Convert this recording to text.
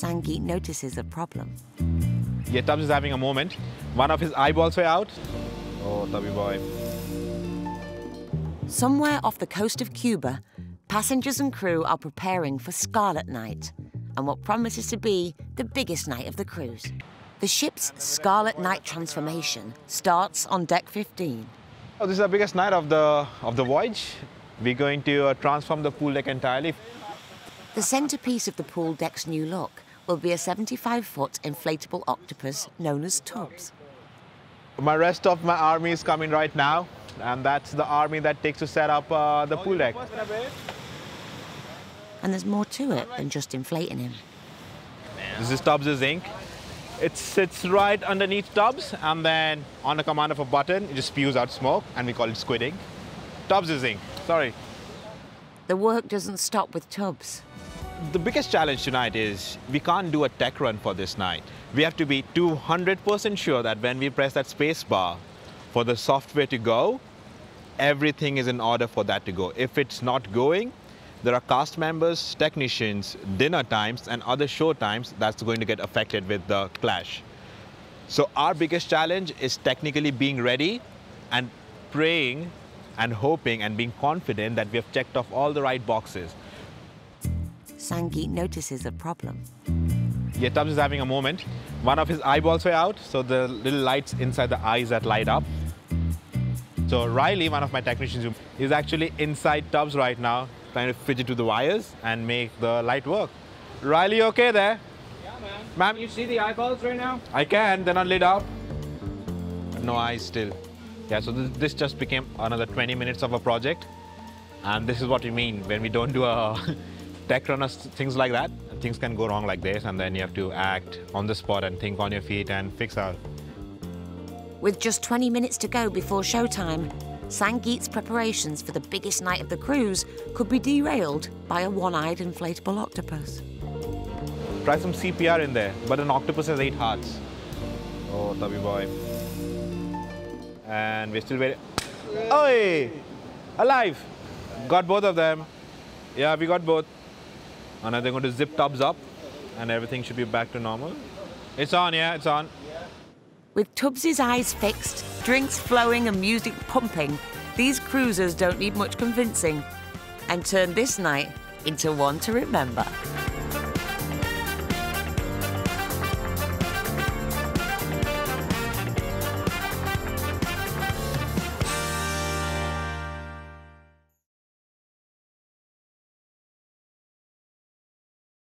Sangeet notices a problem. Yeah, Tubbs is having a moment. One of his eyeballs were out. Oh, Tubby boy. Somewhere off the coast of Cuba, passengers and crew are preparing for Scarlet Night, and what promises to be the biggest night of the cruise. The ship's Scarlet Night transformation starts on deck 15. Oh, this is the biggest night of the voyage. We're going to transform the pool deck entirely. The centerpiece of the pool deck's new look will be a 75-foot inflatable octopus known as Tubbs. My rest of my army is coming right now, and that's the army that takes to set up the pool deck. And there's more to it than just inflating him. This is Tubbs' ink. It sits right underneath Tubbs, and then on the command of a button, it just spews out smoke, and we call it squid ink. Tubbs' ink, sorry. The work doesn't stop with Tubbs. The biggest challenge tonight is we can't do a tech run for this night. We have to be 200% sure that when we press that space bar for the software to go, everything is in order for that to go. If it's not going, there are cast members, technicians, dinner times, and other show times that's going to get affected with the clash. So our biggest challenge is technically being ready and praying and hoping and being confident that we have checked off all the right boxes. Sangeet notices a problem. Yeah, Tubbs is having a moment. One of his eyeballs were out, so the little lights inside the eyes that light up. So Riley, one of my technicians, is actually inside Tubbs right now, trying to fidget to the wires and make the light work. Riley, okay there? Yeah, man. Ma'am, you see the eyeballs right now? I can, they're not lit up. No eyes still. Yeah, so this just became another 20 minutes of a project. And this is what we mean when we don't do a tech run or things like that. Things can go wrong like this, and then you have to act on the spot and think on your feet and fix out. With just 20 minutes to go before showtime, Sangeet's preparations for the biggest night of the cruise could be derailed by a one-eyed inflatable octopus. Try some CPR in there, but an octopus has 8 hearts. Oh, Tubby boy. And we're still waiting. Oi! Alive! Got both of them. Yeah, we got both. And now they're going to zip Tubbs up, and everything should be back to normal. It's on, yeah, it's on. With Tubbs' eyes fixed, drinks flowing and music pumping, these cruisers don't need much convincing and turn this night into one to remember.